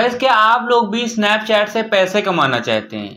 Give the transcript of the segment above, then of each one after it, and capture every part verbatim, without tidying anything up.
Guys, क्या आप लोग भी स्नैपचैट से पैसे कमाना चाहते हैं?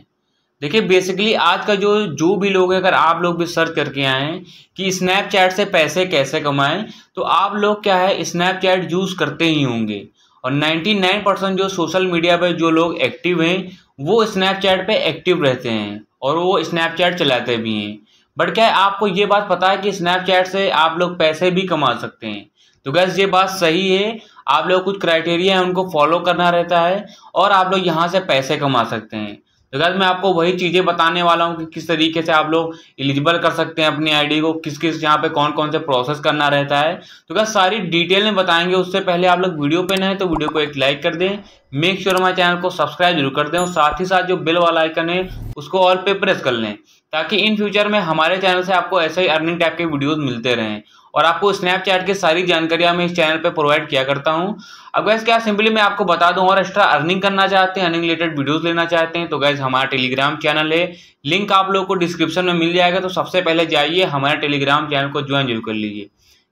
देखिए, बेसिकली आज का जो जो भी लोग है, अगर आप लोग भी सर्च करके आए हैं कि स्नैपचैट से पैसे कैसे कमाएं, तो आप लोग क्या है स्नैपचैट यूज़ करते ही होंगे। और निन्यानवे परसेंट जो सोशल मीडिया पर जो लोग एक्टिव हैं वो स्नैपचैट पे एक्टिव रहते हैं और वो स्नैपचैट चलाते भी हैं। बट क्या आपको ये बात पता है कि स्नैपचैट से आप लोग पैसे भी कमा सकते हैं? तो गाइस, ये बात सही है। आप लोग कुछ क्राइटेरिया है उनको फॉलो करना रहता है और आप लोग यहाँ से पैसे कमा सकते हैं। तो गाइस, मैं आपको वही चीज़ें बताने वाला हूँ कि किस तरीके से आप लोग एलिजिबल कर सकते हैं अपनी आईडी को, किस किस यहाँ पे कौन कौन से प्रोसेस करना रहता है। तो गाइस, सारी डिटेल में बताएंगे। उससे पहले आप लोग वीडियो पे नए तो वीडियो को एक लाइक कर दें, मेक श्योर हमारे चैनल को सब्सक्राइब जरूर कर दें और साथ ही साथ जो बिल वाला आइकन है उसको ऑल पे प्रेस कर लें, ताकि इन फ्यूचर में हमारे चैनल से आपको ऐसे ही अर्निंग टाइप के वीडियोस मिलते रहें। और आपको स्नैपचैट की सारी जानकारियां मैं इस चैनल पे प्रोवाइड किया करता हूं। अब गाइस, क्या सिंपली मैं आपको बता दूं, और एक्स्ट्रा अर्निंग करना चाहते हैं, अर्निंग रिलेटेड वीडियोस लेना चाहते हैं, तो गाइस हमारा टेलीग्राम चैनल है, लिंक आप लोग को डिस्क्रिप्शन में मिल जाएगा। तो सबसे पहले जाइए हमारे टेलीग्राम चैनल को ज्वाइन जरूर कर लीजिए।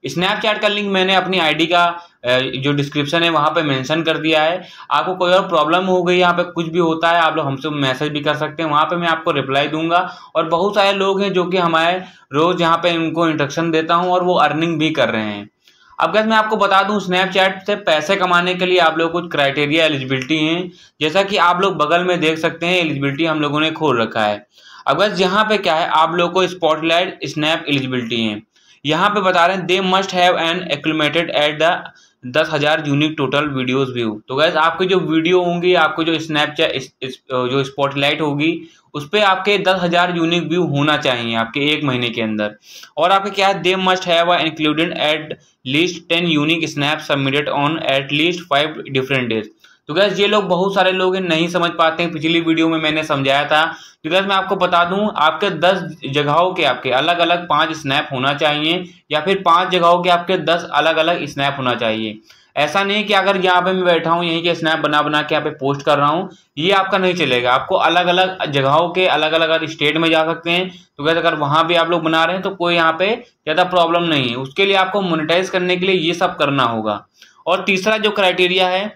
स्नैपचैट का लिंक मैंने अपनी आईडी का जो डिस्क्रिप्शन है वहाँ पे मेंशन कर दिया है। आपको कोई और प्रॉब्लम हो गई, यहाँ पे कुछ भी होता है, आप लोग हमसे मैसेज भी कर सकते हैं, वहाँ पे मैं आपको रिप्लाई दूंगा। और बहुत सारे लोग हैं जो कि हमारे रोज़ यहाँ पे उनको इंट्रक्शन देता हूँ और वो अर्निंग भी कर रहे हैं। अब गाइस, मैं आपको बता दूं, स्नैपचैट से पैसे कमाने के लिए आप लोग कुछ क्राइटेरिया एलिजिबिलिटी हैं, जैसा कि आप लोग बगल में देख सकते हैं एलिजिबिलिटी हम लोगों ने खोल रखा है। अब गाइस, यहाँ पे क्या है आप लोग को स्पॉटलाइट स्नैप एलिजिबिलिटी है, यहाँ पे बता रहे हैं they must have an accumulated at the दस हज़ार यूनिक टोटल वीडियोस व्यू। तो गाइस, आपके जो वीडियो होंगी, आपको जो स्नैपचैट जो स्पॉटलाइट होगी उस पर आपके दस हज़ार यूनिक व्यू होना चाहिए आपके एक महीने के अंदर। और आपके क्या है, they must have included at least ten unique snap submitted on at least five different days. तो गाइस, ये लोग बहुत सारे लोग नहीं समझ पाते हैं, पिछली वीडियो में मैंने समझाया था। तो गाइस, मैं आपको बता दूं, आपके दस जगहों के आपके अलग अलग पांच स्नैप होना चाहिए, या फिर पांच जगहों के आपके दस अलग अलग स्नैप होना चाहिए। ऐसा नहीं कि अगर यहाँ पे मैं बैठा हूँ, यहीं के स्नैप बना बना के यहाँ पे पोस्ट कर रहा हूँ, ये आपका नहीं चलेगा। आपको अलग अलग जगहों के अलग अलग अगर स्टेट में जा सकते हैं, तो गाइस अगर वहाँ भी आप लोग बना रहे हैं तो कोई यहाँ पे ज़्यादा प्रॉब्लम नहीं है। उसके लिए आपको मोनेटाइज करने के लिए ये सब करना होगा। और तीसरा जो क्राइटेरिया है,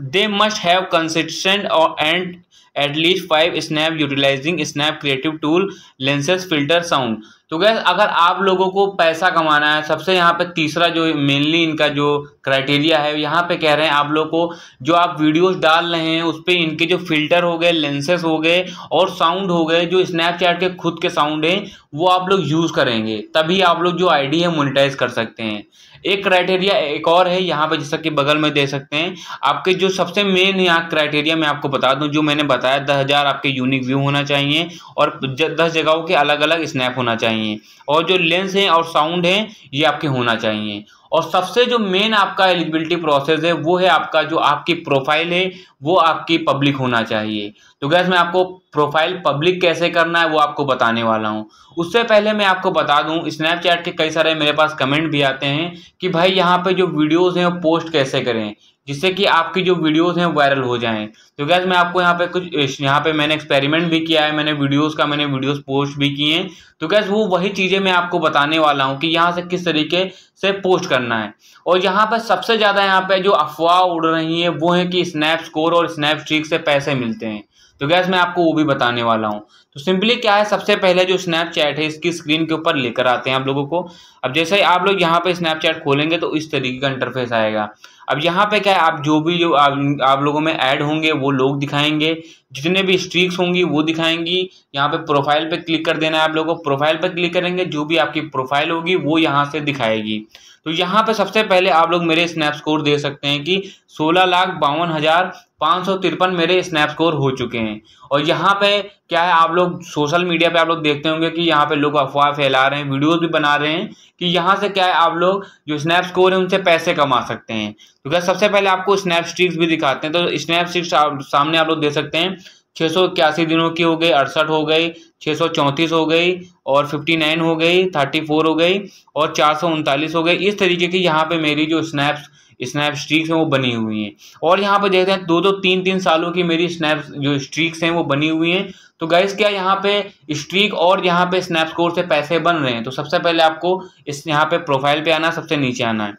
they must have consistent and at least five snap utilising snap creative tool lenses filter sound. तो गाइस, अगर आप लोगों को पैसा कमाना है, सबसे यहाँ पे तीसरा जो मेनली इनका जो क्राइटेरिया है, यहाँ पे कह रहे हैं आप लोगों को जो आप वीडियोस डाल रहे हैं उस पर इनके जो फिल्टर हो गए, लेंसेज हो गए और साउंड हो गए, जो स्नैपचैट के खुद के साउंड हैं वो आप लोग यूज़ करेंगे, तभी आप लोग जो आईडी है मोनेटाइज कर सकते हैं। एक क्राइटेरिया एक और है यहाँ पे, जैसा कि बगल में दे सकते हैं, आपके जो सबसे मेन यहाँ क्राइटेरिया मैं आपको बता दूँ, जो मैंने बताया दस हज़ार आपके यूनिक व्यू होना चाहिए और दस जगहों के अलग अलग स्नैप होना चाहिए, और जो लेंस हैं और साउंड हैं ये आपके होना चाहिए। और सबसे जो मेन आपका एलिजिबिलिटी प्रोसेस है वो है आपका जो आपकी प्रोफाइल है वो आपकी पब्लिक होना चाहिए। तो गाइस, मैं आपको प्रोफाइल पब्लिक कैसे करना है वो आपको बताने वाला हूँ। उससे पहले मैं आपको बता दूँ, स्नैपचैट के कई सारे मेरे पास कमेंट भी आते हैं कि भाई यहाँ पे जो वीडियोस हैं वो पोस्ट कैसे करें जिससे कि आपकी जो वीडियोस हैं वायरल हो जाएं। तो गाइस, मैं आपको यहाँ पे कुछ यहाँ पे मैंने एक्सपेरिमेंट भी किया है, मैंने वीडियोस का मैंने वीडियोस पोस्ट भी किए हैं। तो गाइस, वो वही चीज़ें मैं आपको बताने वाला हूँ कि यहाँ से किस तरीके से पोस्ट करना है। और यहाँ पर सबसे ज़्यादा यहाँ पे जो अफवाह उड़ रही है वो है कि स्नैप स्कोर और स्नैप स्ट्रीक से पैसे मिलते हैं। तो गाइस, मैं आपको वो भी बताने वाला हूँ। तो सिंपली क्या है, सबसे पहले जो स्नैपचैट है इसकी स्क्रीन के ऊपर लेकर आते हैं आप लोगों को। अब जैसे ही आप लोग यहाँ पे स्नैपचैट खोलेंगे तो इस तरीके का इंटरफेस आएगा। अब यहाँ पे क्या है, आप जो भी जो आप, आप लोगों में ऐड होंगे वो लोग दिखाएंगे, जितने भी स्ट्रीक्स होंगी वो दिखाएंगी। यहाँ पे प्रोफाइल पे क्लिक कर देना है आप लोगों को, प्रोफाइल पे क्लिक करेंगे, जो भी आपकी प्रोफाइल होगी वो यहाँ से दिखाएगी। तो यहाँ पे सबसे पहले आप लोग मेरे स्नैप स्कोर दे सकते हैं कि सोलह लाख बावन हज़ार पाँच सौ तिरपन मेरे स्नैप स्कोर हो चुके हैं। और यहाँ पे क्या है, आप लोग सोशल मीडिया पे आप लोग देखते होंगे कि यहाँ पे लोग अफवाह फैला रहे हैं, वीडियोस भी बना रहे हैं कि यहाँ से क्या है आप लोग जो स्नैप स्कोर है उनसे पैसे कमा सकते हैं। तो क्या सबसे पहले आपको स्नैप स्ट्रिक्स भी दिखाते हैं। तो स्नैप स्ट्रिक्स सामने आप लोग दे सकते हैं, छः सौ इक्यासी दिनों की हो गई, अड़सठ हो गई, छः सौ चौंतीस हो गई, और फिफ्टी नाइन हो गई, थर्टी फोर हो गई, और चार सौ उनतालीस हो गई। इस तरीके की यहाँ पे मेरी जो स्नैप्स स्नैप स्ट्रीक्स हैं वो बनी हुई हैं। और यहाँ पे देखते हैं दो दो तीन तीन सालों की मेरी स्नैप जो स्ट्रीक्स हैं वो बनी हुई हैं। तो गाइस, क्या यहाँ पे स्ट्रीक और यहाँ पे स्नैप स्कोर से पैसे बन रहे हैं। तो सबसे पहले आपको इस यहाँ पे प्रोफाइल पे आना, सबसे नीचे आना है।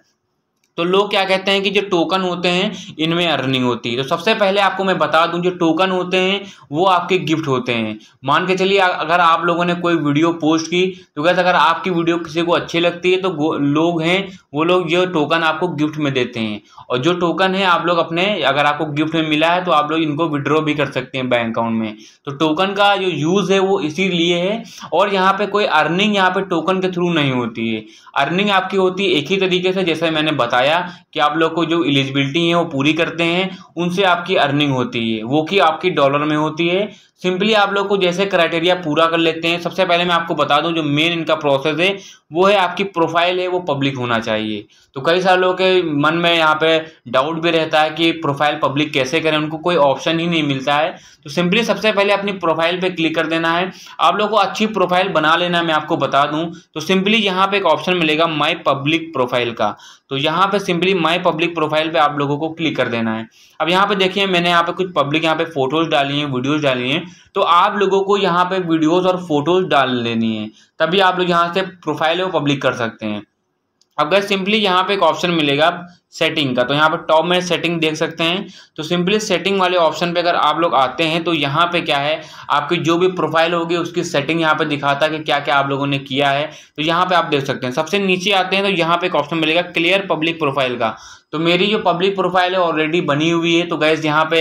तो लोग क्या कहते हैं कि जो टोकन होते हैं इनमें अर्निंग होती है। तो सबसे पहले आपको मैं बता दूं, जो टोकन होते हैं वो आपके गिफ्ट होते हैं। मान के चलिए अगर आप लोगों ने कोई वीडियो पोस्ट की तो गैस अगर आपकी वीडियो किसी को अच्छी लगती है तो लोग हैं वो लोग जो टोकन आपको गिफ्ट में देते हैं, और जो टोकन है आप लोग अपने अगर आपको गिफ्ट में मिला है तो आप लोग इनको विड्रॉ भी कर सकते हैं बैंक अकाउंट में। तो टोकन का जो यूज़ है वो इसीलिए है, और यहाँ पर कोई अर्निंग यहाँ पर टोकन के थ्रू नहीं होती है। अर्निंग आपकी होती है एक ही तरीके से, जैसे मैंने बताया कि आप लोग को जो एलिजिबिलिटी है वो पूरी करते हैं उनसे आपकी अर्निंग होती है, वो कि आपकी डॉलर में होती है। सिंपली आप लोग को जैसे क्राइटेरिया पूरा कर लेते हैं। सबसे पहले मैं आपको बता दूं जो मेन इनका प्रोसेस है वो है आपकी प्रोफाइल है वो पब्लिक होना चाहिए। तो कई सारे लोगों के मन में यहाँ पे डाउट भी रहता है कि प्रोफाइल पब्लिक कैसे करें, उनको कोई ऑप्शन ही नहीं मिलता है। तो सिंपली सबसे पहले अपनी प्रोफाइल पे क्लिक कर देना है, आप लोग को अच्छी प्रोफाइल बना लेना। मैं आपको बता दूँ तो सिंपली यहाँ पर एक ऑप्शन मिलेगा माई पब्लिक प्रोफाइल का, तो यहाँ पर सिंपली माई पब्लिक प्रोफाइल पर आप लोगों को क्लिक कर देना है। अब यहाँ पर देखिए मैंने यहाँ पर कुछ पब्लिक यहाँ पर फोटोज़ डाली हैं, वीडियोज़ डाली हैं, तो आप लोगों को यहाँ पे वीडियोस और फोटोज डाल लेनी है, तभी आप लोग यहाँ से प्रोफाइल वो पब्लिक कर सकते हैं। अब गैस सिंपली यहाँ पे एक ऑप्शन मिलेगा सेटिंग का, तो यहाँ पे टॉप में सेटिंग देख सकते हैं। तो सिंपली सेटिंग वाले ऑप्शन पे अगर आप लोग आते हैं तो यहाँ पे क्या है आपकी जो भी प्रोफाइल होगी उसकी सेटिंग यहाँ पे दिखाता है कि क्या क्या आप लोगों ने किया है। तो यहाँ पे आप देख सकते हैं सबसे नीचे आते हैं तो यहाँ पे एक ऑप्शन मिलेगा क्लियर पब्लिक प्रोफाइल का। तो मेरी जो पब्लिक प्रोफाइल है ऑलरेडी बनी हुई है, तो गैस यहाँ पे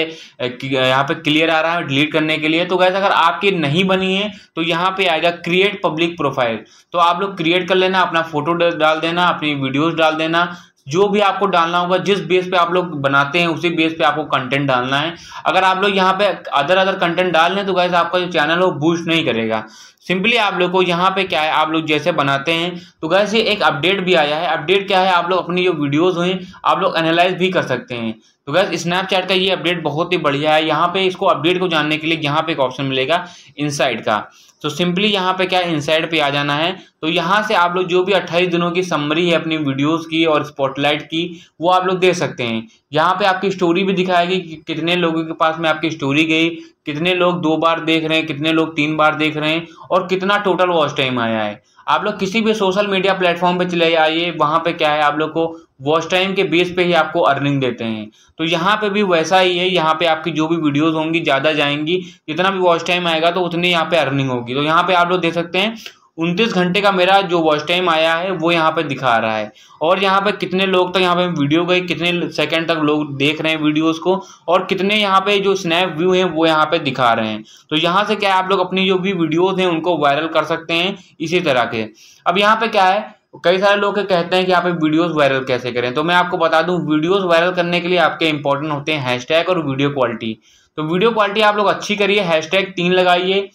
यहाँ पे क्लियर आ रहा है डिलीट करने के लिए। तो गैस अगर आपकी नहीं बनी है तो यहाँ पे आएगा क्रिएट पब्लिक प्रोफाइल, तो आप लोग क्रिएट कर लेना, अपना फोटो डाल देना, अपनी वीडियोज डाल देना, जो भी आपको डालना होगा। जिस बेस पे आप लोग बनाते हैं उसी बेस पे आपको कंटेंट डालना है। अगर आप लोग यहाँ पे अदर अदर कंटेंट डाल लें तो गाइस आपका जो चैनल है वो बूस्ट नहीं करेगा। सिंपली आप लोग को यहाँ पे क्या है आप लोग जैसे बनाते हैं तो गाइस ये एक अपडेट भी आया है। अपडेट क्या है आप लोग अपनी जो वीडियोज़ हैं आप लोग एनालाइज भी कर सकते हैं। तो गाइस स्नैपचैट का ये अपडेट बहुत ही बढ़िया है। यहाँ पे इसको अपडेट को जानने के लिए यहाँ पे एक ऑप्शन मिलेगा इनसाइड का, तो सिंपली यहाँ पे क्या इनसाइड पे आ जाना है। तो यहाँ से आप लोग जो भी अट्ठाईस दिनों की समरी है अपनी वीडियोस की और स्पॉटलाइट की वो आप लोग दे सकते हैं। यहाँ पे आपकी स्टोरी भी दिखाएगी कि कितने लोगों के पास में आपकी स्टोरी गई, कितने लोग दो बार देख रहे हैं, कितने लोग तीन बार देख रहे हैं, और कितना टोटल वॉच टाइम आया है। आप लोग किसी भी सोशल मीडिया प्लेटफॉर्म पे चले आइए, वहाँ पे क्या है आप लोग को वॉच टाइम के बेस पे ही आपको अर्निंग देते हैं। तो यहाँ पे भी वैसा ही है, यहाँ पे आपकी जो भी वीडियोस होंगी ज़्यादा जाएंगी, जितना भी वॉच टाइम आएगा तो उतनी यहाँ पे अर्निंग होगी। तो यहाँ पे आप लोग देख सकते हैं उनतीस घंटे का मेरा जो वॉच टाइम आया है वो यहाँ पे दिखा रहा है, और यहाँ पे कितने लोग तक यहाँ पे वीडियो गई, कितने सेकंड तक लोग देख रहे हैं वीडियोस को, और कितने यहाँ पे जो स्नैप व्यू हैं वो यहाँ पे दिखा रहे हैं। तो यहाँ से क्या है आप लोग अपनी जो भी वीडियोज़ हैं उनको वायरल कर सकते हैं इसी तरह के। अब यहाँ पर क्या है कई सारे लोग कहते हैं कि यहाँ पे वीडियोस वायरल कैसे करें, तो मैं आपको बता दूं वीडियोस वायरल करने के लिए आपके इंपॉर्टेंट होते हैं हैशटैग और वीडियो क्वालिटी। तो वीडियो क्वालिटी आप लोग अच्छी करिए, हैशटैग तीन लगाइए।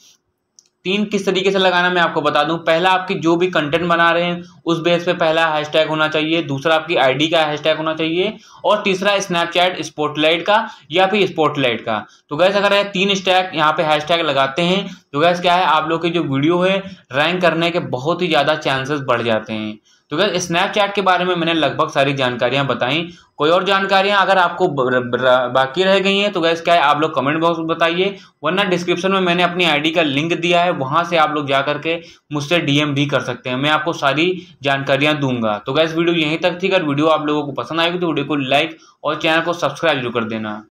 तीन किस तरीके से लगाना मैं आपको बता दूं, पहला आपकी जो भी कंटेंट बना रहे हैं उस बेस पे पहला हैशटैग होना चाहिए, दूसरा आपकी आईडी का हैशटैग होना चाहिए, और तीसरा स्नैपचैट स्पॉटलाइट का या फिर स्पॉटलाइट का। तो गैस अगर तीन स्टैग यहाँ पे हैशटैग लगाते हैं तो गैस क्या है आप लोग की जो वीडियो है रैंक करने के बहुत ही ज़्यादा चांसेस बढ़ जाते हैं। तो गैस स्नैपचैट के बारे में मैंने लगभग सारी जानकारियाँ बताई, कोई और जानकारियाँ अगर आपको बाकी रह गई हैं तो गैस क्या है आप लोग कमेंट बॉक्स में बताइए, वरना डिस्क्रिप्शन में मैंने अपनी आईडी का लिंक दिया है, वहाँ से आप लोग जा करके मुझसे डीएम भी कर सकते हैं, मैं आपको सारी जानकारियाँ दूंगा। तो गैस वीडियो यहीं तक थी, अगर वीडियो आप लोगों को पसंद आएगी तो वीडियो को लाइक और चैनल को सब्सक्राइब जरूर कर देना।